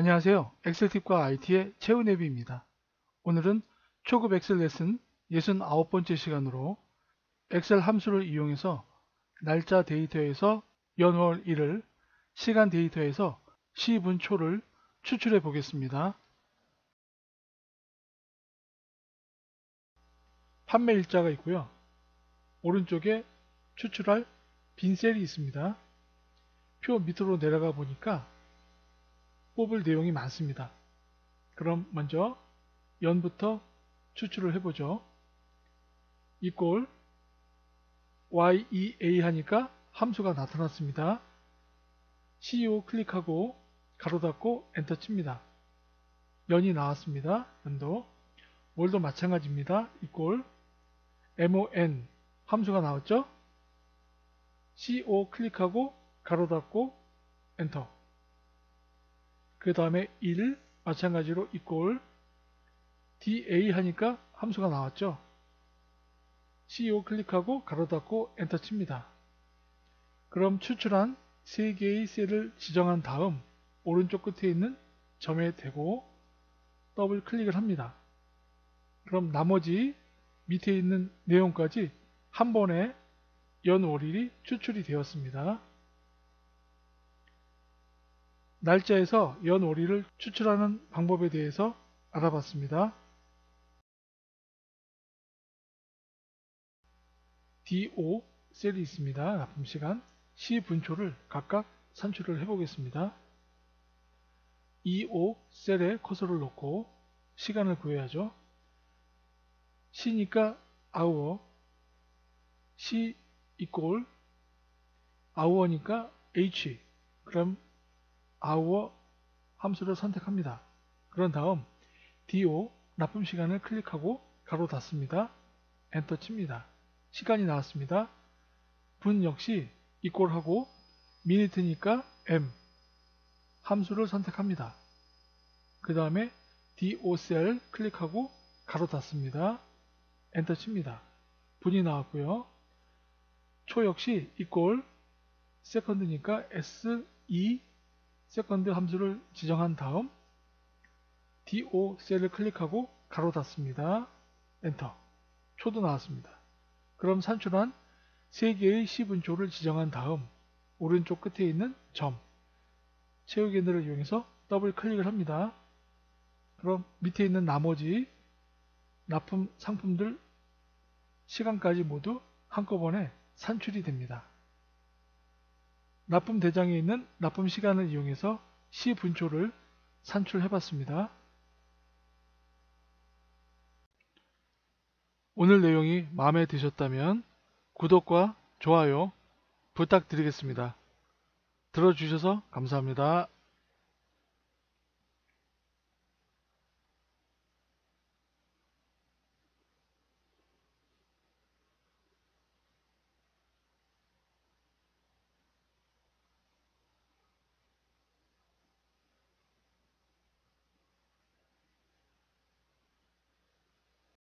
안녕하세요. 엑셀팁과 IT의 최은혜비입니다. 오늘은 초급 엑셀 레슨 69번째 시간으로 엑셀 함수를 이용해서 날짜 데이터에서 연월 일을, 시간 데이터에서 시분초를 추출해 보겠습니다. 판매일자가 있고요. 오른쪽에 추출할 빈 셀이 있습니다. 표 밑으로 내려가 보니까 뽑을 내용이 많습니다. 그럼 먼저 연부터 추출을 해보죠. 이꼴 YEA 하니까 함수가 나타났습니다. CO 클릭하고 가로 닫고 엔터 칩니다. 연이 나왔습니다. 연도. 월도 마찬가지입니다. 이꼴 MON 함수가 나왔죠. CO 클릭하고 가로 닫고 엔터. 그 다음에 1 마찬가지로 이꼴 DA 하니까 함수가 나왔죠. CO 클릭하고 가로 닫고 엔터 칩니다. 그럼 추출한 3개의 셀을 지정한 다음 오른쪽 끝에 있는 점에 대고 더블 클릭을 합니다. 그럼 나머지 밑에 있는 내용까지 한 번에 연월일이 추출이 되었습니다. 날짜에서 연월일을 추출하는 방법에 대해서 알아봤습니다. D5 셀이 있습니다. 납품시간, 시분초를 각각 산출을 해보겠습니다. E5 셀에 커서를 놓고 시간을 구해야죠. 시니까 hour, 시 이꼴 hour니까 h, 그럼 hour 함수를 선택합니다. 그런 다음 D5 납품 시간을 클릭하고 가로 닫습니다. 엔터 칩니다. 시간이 나왔습니다. 분 역시 이꼴하고 미니트니까 m 함수를 선택합니다. 그 다음에 D5 셀 클릭하고 가로 닫습니다. 엔터 칩니다. 분이 나왔고요. 초 역시 이꼴 세컨드니까 SE 세컨드 함수를 지정한 다음 D5 셀을 클릭하고 가로 닫습니다. 엔터. 초도 나왔습니다. 그럼 산출한 3개의 시분초를 지정한 다음 오른쪽 끝에 있는 점 채우기 핸들을 이용해서 더블 클릭을 합니다. 그럼 밑에 있는 나머지 납품 상품들 시간까지 모두 한꺼번에 산출이 됩니다. 납품 대장에 있는 납품 시간을 이용해서 시분초를 산출해봤습니다. 오늘 내용이 마음에 드셨다면 구독과 좋아요 부탁드리겠습니다. 들어주셔서 감사합니다.